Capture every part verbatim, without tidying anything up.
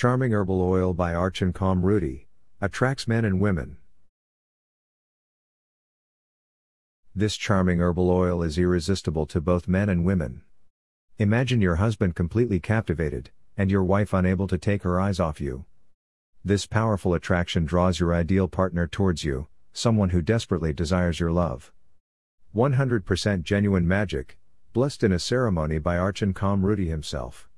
Charming Herbal Oil by Archan Khamrudee, attracts men and women. This charming herbal oil is irresistible to both men and women. Imagine your husband completely captivated, and your wife unable to take her eyes off you. This powerful attraction draws your ideal partner towards you, someone who desperately desires your love. one hundred percent genuine magic, blessed in a ceremony by Archan Khamrudee himself.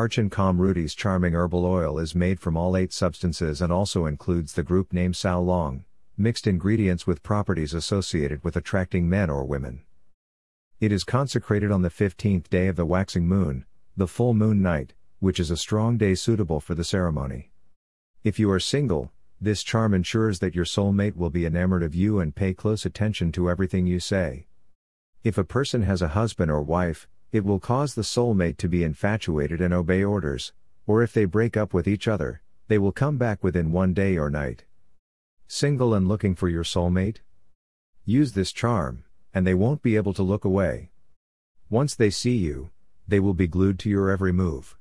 Archan Khamrudee's charming herbal oil is made from all eight substances and also includes the group name Sao Long, mixed ingredients with properties associated with attracting men or women. It is consecrated on the fifteenth day of the waxing moon, the full moon night, which is a strong day suitable for the ceremony. If you are single, this charm ensures that your soulmate will be enamored of you and pay close attention to everything you say. If a person has a husband or wife, it will cause the soulmate to be infatuated and obey orders, or if they break up with each other, they will come back within one day or night. Single and looking for your soulmate? Use this charm, and they won't be able to look away. Once they see you, they will be glued to your every move.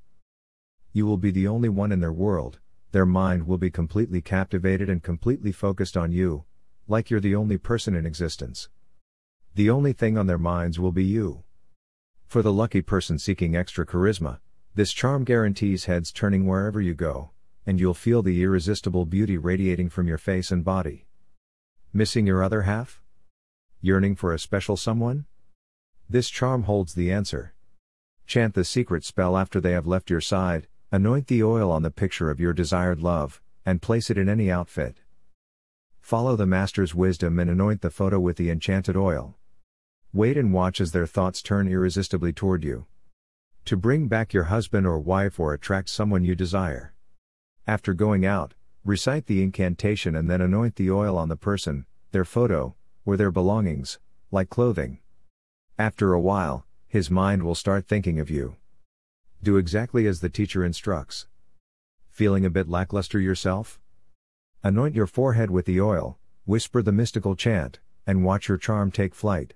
You will be the only one in their world, their mind will be completely captivated and completely focused on you, like you're the only person in existence. The only thing on their minds will be you. For the lucky person seeking extra charisma, this charm guarantees heads turning wherever you go, and you'll feel the irresistible beauty radiating from your face and body. Missing your other half? Yearning for a special someone? This charm holds the answer. Chant the secret spell after they have left your side, anoint the oil on the picture of your desired love, and place it in any outfit. Follow the master's wisdom and anoint the photo with the enchanted oil. Wait and watch as their thoughts turn irresistibly toward you. To bring back your husband or wife or attract someone you desire. After going out, recite the incantation and then anoint the oil on the person, their photo, or their belongings, like clothing. After a while, his mind will start thinking of you. Do exactly as the teacher instructs. Feeling a bit lackluster yourself? Anoint your forehead with the oil, whisper the mystical chant, and watch your charm take flight.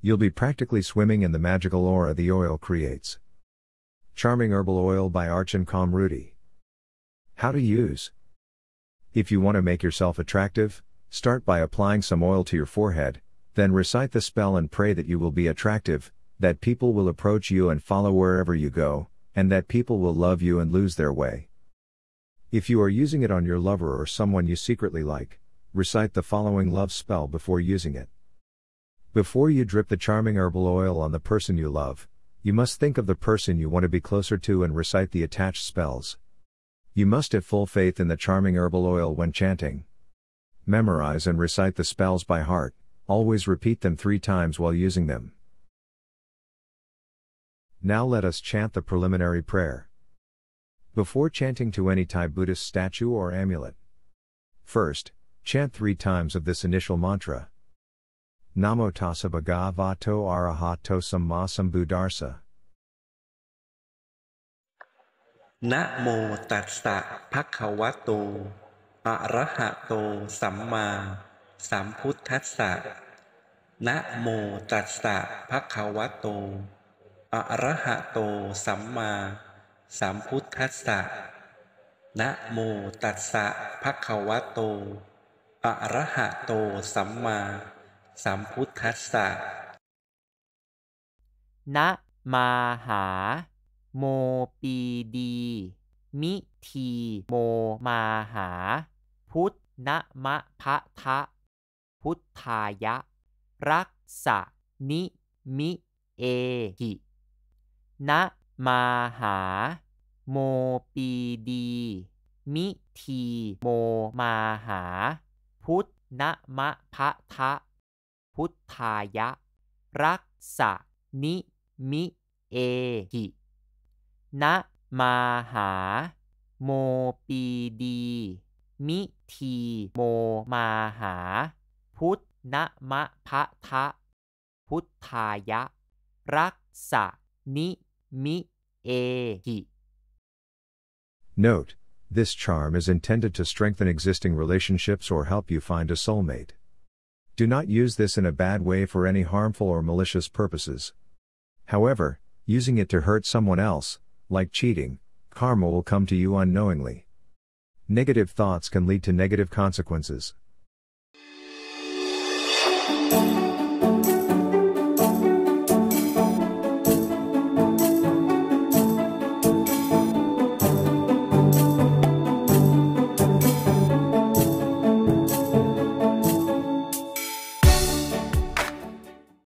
You'll be practically swimming in the magical aura the oil creates. Charming Herbal Oil by Archan Khamrudee. How to use? If you want to make yourself attractive, start by applying some oil to your forehead, then recite the spell and pray that you will be attractive, that people will approach you and follow wherever you go, and that people will love you and lose their way. If you are using it on your lover or someone you secretly like, recite the following love spell before using it. Before you drip the charming herbal oil on the person you love, you must think of the person you want to be closer to and recite the attached spells. You must have full faith in the charming herbal oil when chanting. Memorize and recite the spells by heart, always repeat them three times while using them. Now let us chant the preliminary prayer. Before chanting to any Thai Buddhist statue or amulet, first, chant three times of this initial mantra. Namo tassa bhagavato arahato sammasambuddhassa. Namo tassa bhagavato arahato sammasambuddhassa. Namo tassa bhagavato arahato sammasambuddhassa. Namo tassa bhagavato arahato sammasambuddhassa. Samputtassa. Na maha mo pi di mi thi mo maha put na ma pa tha puttaya raksa ni mi e hi. Na maha mo pi di mi thi mo maha put na ma pa tha Puttaya raksa ni mi e hi. Na maha mo pi di mi thi mo maha put na ma pa tha puttaya raksa ni mi e hi. Note, this charm is intended to strengthen existing relationships or help you find a soulmate. Do not use this in a bad way for any harmful or malicious purposes. However, using it to hurt someone else, like cheating, karma will come to you unknowingly. Negative thoughts can lead to negative consequences.